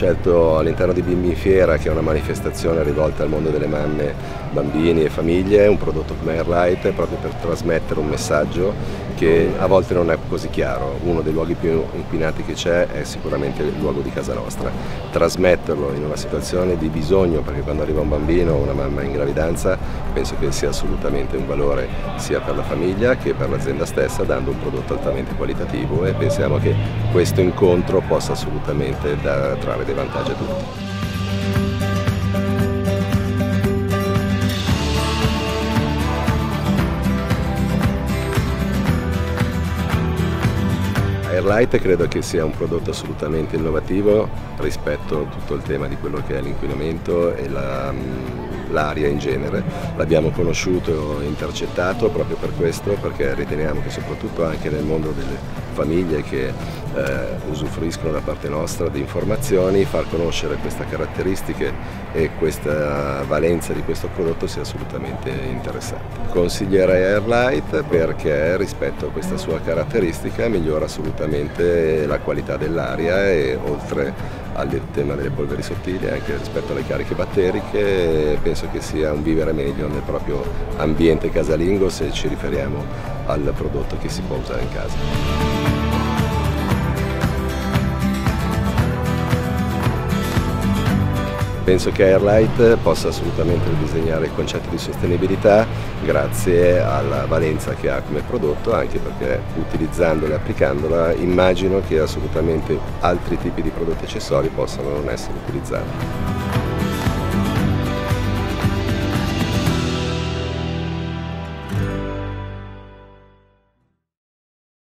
scelto all'interno di Bimbinfiera, che è una manifestazione rivolta al mondo delle mamme, bambini e famiglie, un prodotto come Airlite, proprio per trasmettere un messaggio che a volte non è così chiaro. Uno dei luoghi più inquinati che c'è è sicuramente il luogo di casa nostra. Trasmetterlo in una situazione di bisogno, perché quando arriva un bambino o una mamma in gravidanza, penso che sia assolutamente un valore sia per la famiglia che per l'azienda stessa, dando un prodotto altamente qualitativo, e pensiamo che questo incontro possa assolutamente trarre dei vantaggi a tutti. Airlite credo che sia un prodotto assolutamente innovativo rispetto a tutto il tema di quello che è l'inquinamento e l'aria in genere. L'abbiamo conosciuto e intercettato proprio per questo, perché riteniamo che soprattutto anche nel mondo delle famiglie che usufruiscono da parte nostra di informazioni, far conoscere queste caratteristiche e questa valenza di questo prodotto sia assolutamente interessante. Consiglierei Airlite perché rispetto a questa sua caratteristica migliora assolutamente la qualità dell'aria, e oltre al tema delle polveri sottili, anche rispetto alle cariche batteriche, penso che sia un vivere meglio nel proprio ambiente casalingo, se ci riferiamo al prodotto che si può usare in casa. Penso che Airlite possa assolutamente ridisegnare il concetto di sostenibilità grazie alla valenza che ha come prodotto, anche perché utilizzandola e applicandola immagino che assolutamente altri tipi di prodotti e accessori possano non essere utilizzati.